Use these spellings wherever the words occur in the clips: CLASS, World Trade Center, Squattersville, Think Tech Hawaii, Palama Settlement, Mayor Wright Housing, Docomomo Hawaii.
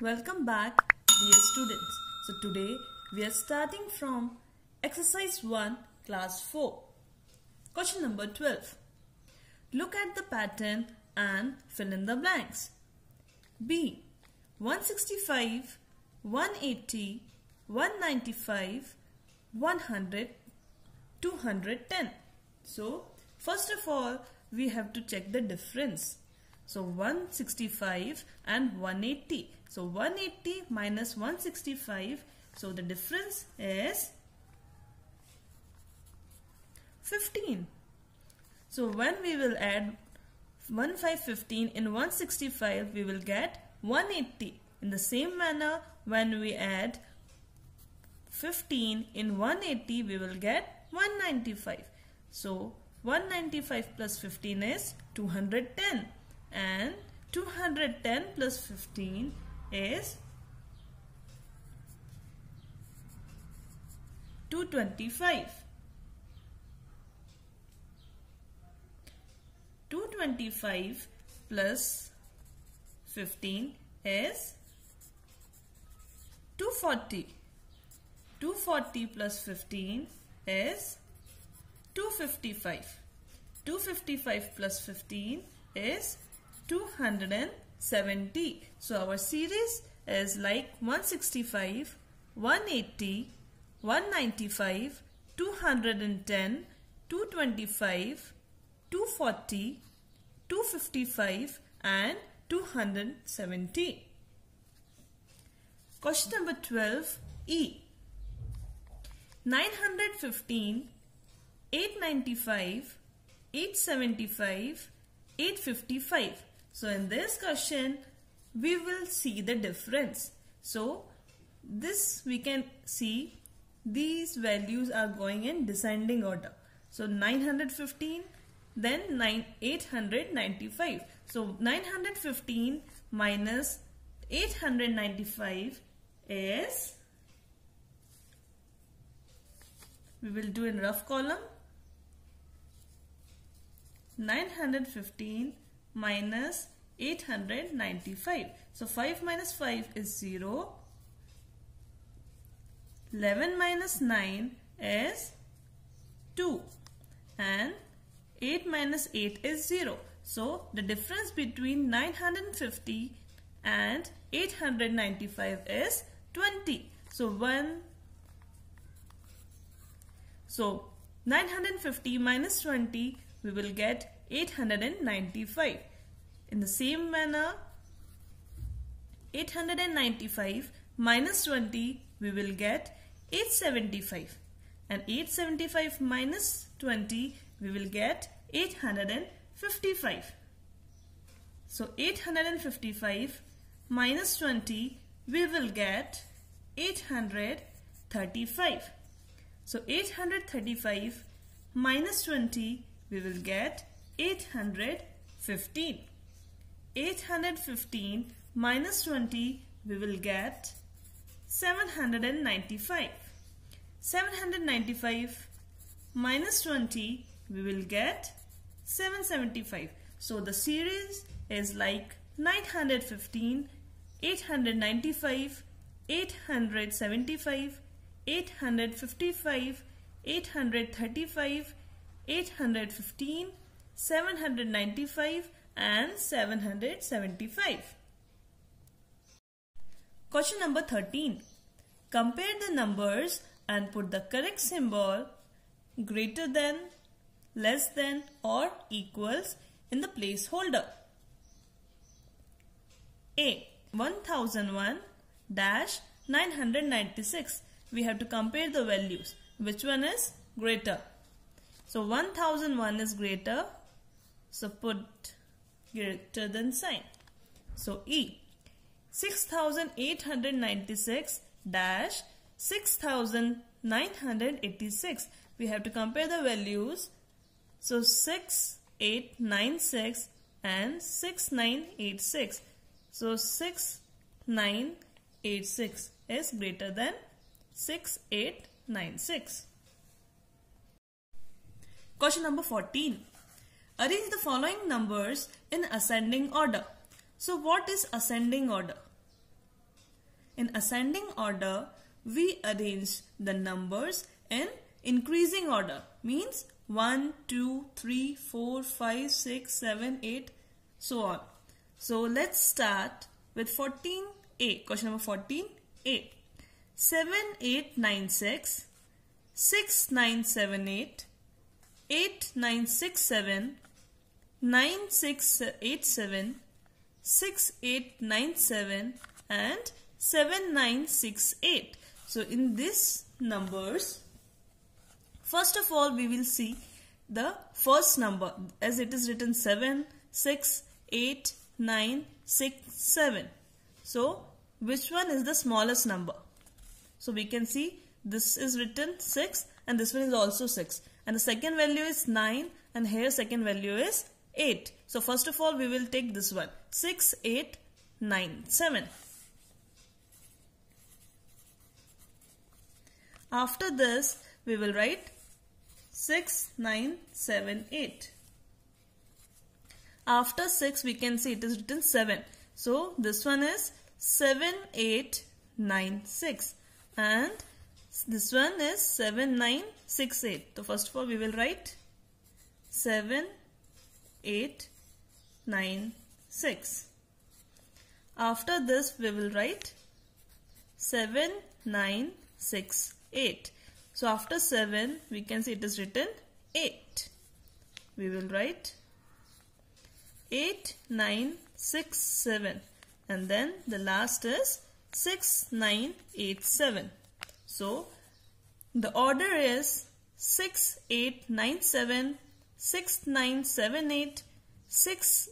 Welcome back, dear students. So today we are starting from exercise 1, class 4. Question number 12. Look at the pattern and fill in the blanks. B. 165, 180, 195, 100, 210. So first of all, we have to check the difference. So 165 and 180. So 180 minus 165. So the difference is 15. So when we will add 1515 in 165, we will get 180. In the same manner, when we add 15 in 180, we will get 195. So 195 plus 15 is 210. And 210 plus 15 is 225. 225 plus 15 is 240. 240 plus 15 is 255. 255 plus 15 is 270. So our series is like 165, 180, 195, 210, 225, 240, 255 and 270. Question number 12, E. 915, 895, 875, 855. So in this question, we will see the difference. So this we can see these values are going in descending order. So 915, then 895. So 915 minus 895 is, we will do in rough column, 915 minus 895. So 5 minus 5 is 0. 11 minus 9 is 2. And 8 minus 8 is 0. So the difference between 950 and 895 is 20. So 950 minus 20, we will get 895. In the same manner, 895 minus 20, we will get 875. And 875 minus 20, we will get 855. So 855 minus 20, we will get 835. So 835 minus 20, we will get 815. 815 minus 20, we will get 795. 795 minus 20, we will get 775. So the series is like 915, 895, 875, 855, 835, 815, 795 and 775. Question number 13. Compare the numbers and put the correct symbol greater than, less than or equals in the placeholder. A. 1001-996. We have to compare the values. Which one is greater? So 1001 is greater. So put greater than sign. So E. 6896-6986. We have to compare the values. So 6896 and 6986. So 6986 is greater than 6896. Question number 14. Arrange the following numbers in ascending order. So what is ascending order? In ascending order, we arrange the numbers in increasing order, means 1, 2, 3, 4, 5, 6, 7, 8, so on. So let's start with 14A, question number 14A. 7896, 6978, 8967, 9687, 6897 and 7968. So in these numbers, first of all we will see the first number as it is written 7, 6, 8, 9, 6, 7. So which one is the smallest number? So we can see this is written 6 and this one is also 6. And the second value is 9 and here second value is 8. So first of all we will take this one, 6, 8, 9, 7. After this we will write 6, 9, 7, 8. After 6 we can see it is written 7. So this one is 7, 8, 9, 6. And this one is 7, 9, 6, 8. So first of all we will write 7, 8, 9, 6. After this we will write 7, 9, 6, 8. So after 7 we can see it is written 8. We will write 8, 9, 6, 7 and then the last is 6, 9, 8, 7. So the order is 6, 8, 9, 7, 6, 9, 7, 8, 7,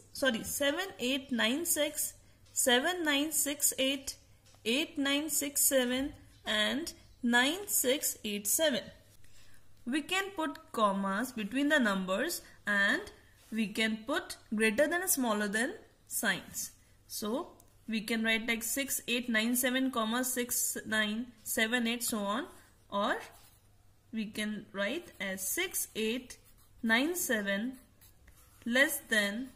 8, 9, 6, 7, 9, 6, 8, 8, 9, 6, 7 and 9687. We can put commas between the numbers and we can put greater than or smaller than signs. So we can write like 6897 comma 6978 so on, or we can write as 6897 less than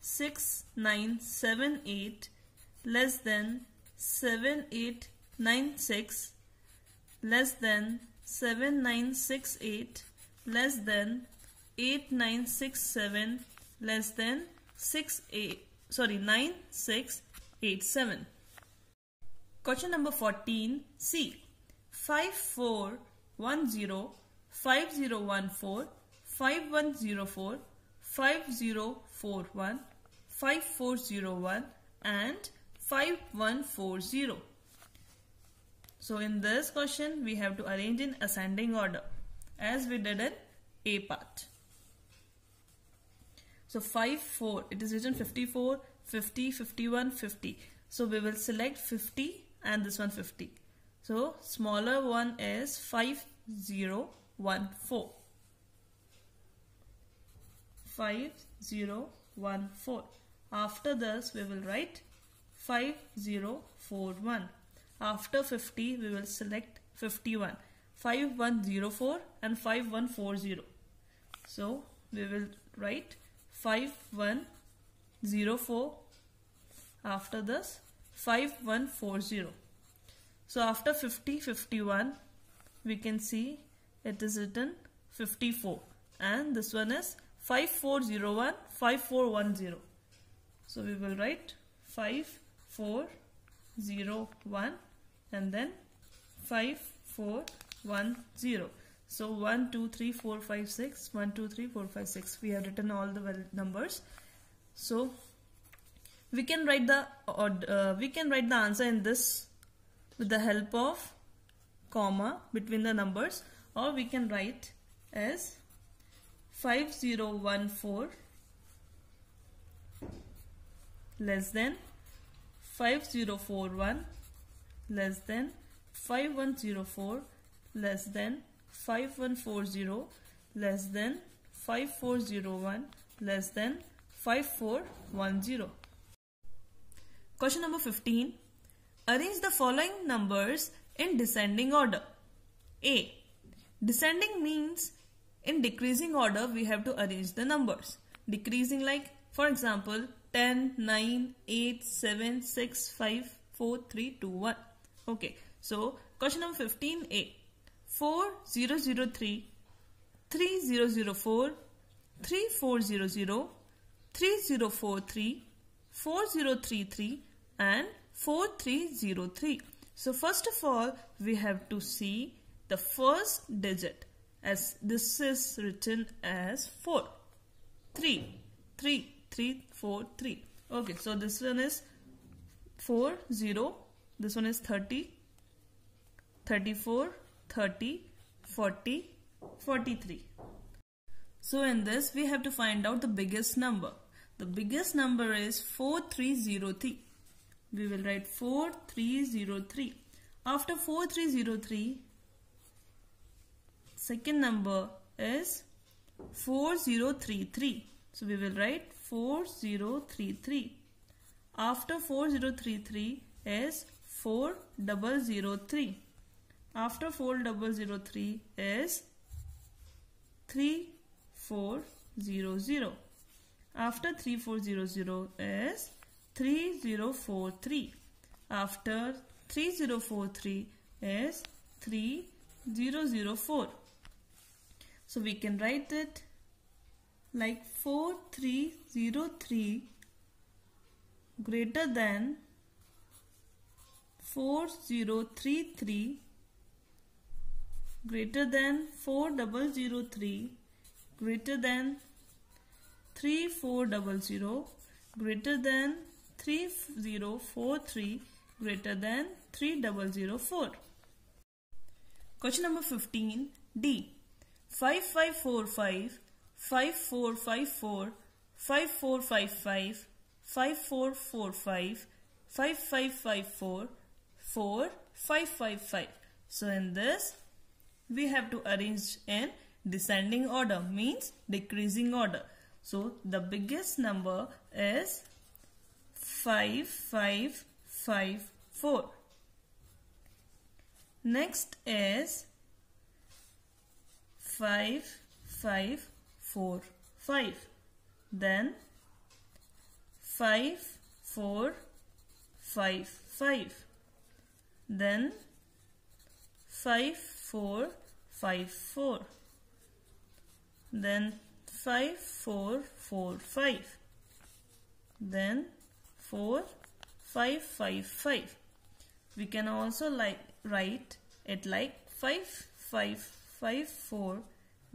6978 less than 7896 less than 7968 less than 8967 less than 9687. Question number 14C. 5410, 5014, 5104, 5041, 5401 and 5140. So in this question we have to arrange in ascending order as we did in A part. So 5, 4, it is written 54, 50, 51, 50. So we will select 50 and this one 50. So smaller one is 5014. 5014. After this we will write 5041. After 50, we will select 51, 5104 and 5140. So we will write 5104. After this, 5140. So after 50, 51, we can see it is written 54. And this one is 5401, 5410. So we will write 5401. And then 5410. So 1, 2, 3, 4, 5, 6. 1, 2, 3, 4, 5, 6. We have written all the numbers. So we can write the answer in this with the help of comma between the numbers, or we can write as 5014 less than 5041. Less than 5104 less than 5140 less than 5401 less than 5410. Question number 15. Arrange the following numbers in descending order. A. Descending means in decreasing order we have to arrange the numbers. Decreasing, like for example 10, 9, 8, 7, 6, 5, 4, 3, 2, 1. Okay, so question number 15A. 4003, 3004, 3400, 3043, 4033 and 4303. So first of all, we have to see the first digit, as this is written as 4. 3, 3, 3, 4, 3. Okay, so this one is 4, 0. This one is 30, 34, 30, 40, 43. So in this, we have to find out the biggest number. The biggest number is 4303. We will write 4303. After 4303, second number is 4033. So we will write 4033. After 4033 is 4003. After 4003 is 3400. After 3400 is 3043. After 3043 is 3004. So we can write it like 4303 greater than 4033 greater than 4003 greater than 3400 greater than 3043 greater than 3004. Question number 15D. 5545, 5454, 5455, 5445, 5554, 4555. So in this, we have to arrange in descending order, means decreasing order. So the biggest number is 5554. Next is 5545. Then 5455. Then 5454. Then 5445. Then 4555. We can also write it like 5554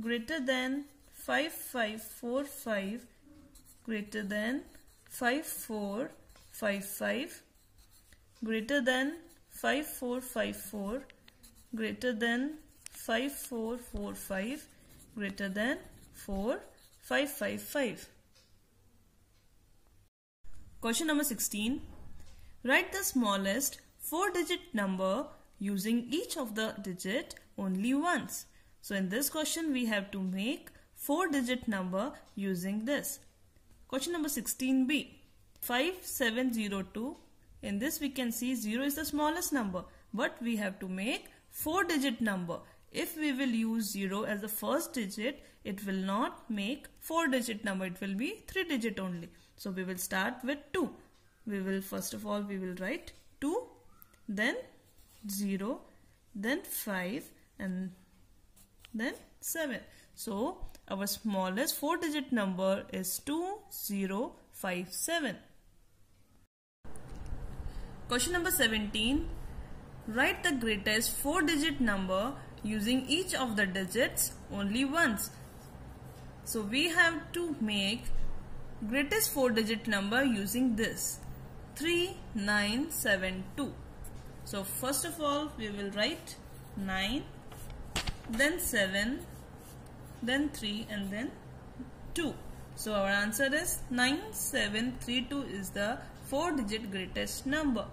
greater than 5545 greater than 5455 greater than 5454 greater than 5445 greater than 4555. Question number 16. Write the smallest 4-digit number using each of the digit only once. So in this question, we have to make 4-digit number using this. Question number 16B. 5702. In this we can see 0 is the smallest number, but we have to make 4-digit number. If we will use 0 as the first digit, it will not make 4-digit number. It will be 3-digit only. So we will start with 2. We will first of all write 2, then 0, then 5 and then 7. So our smallest 4-digit number is 2057. Question number 17. Write the greatest 4-digit number using each of the digits only once. So we have to make greatest 4-digit number using this 3972. So first of all we will write 9, then 7, then 3 and then 2. So our answer is 9732 is the 4-digit greatest number.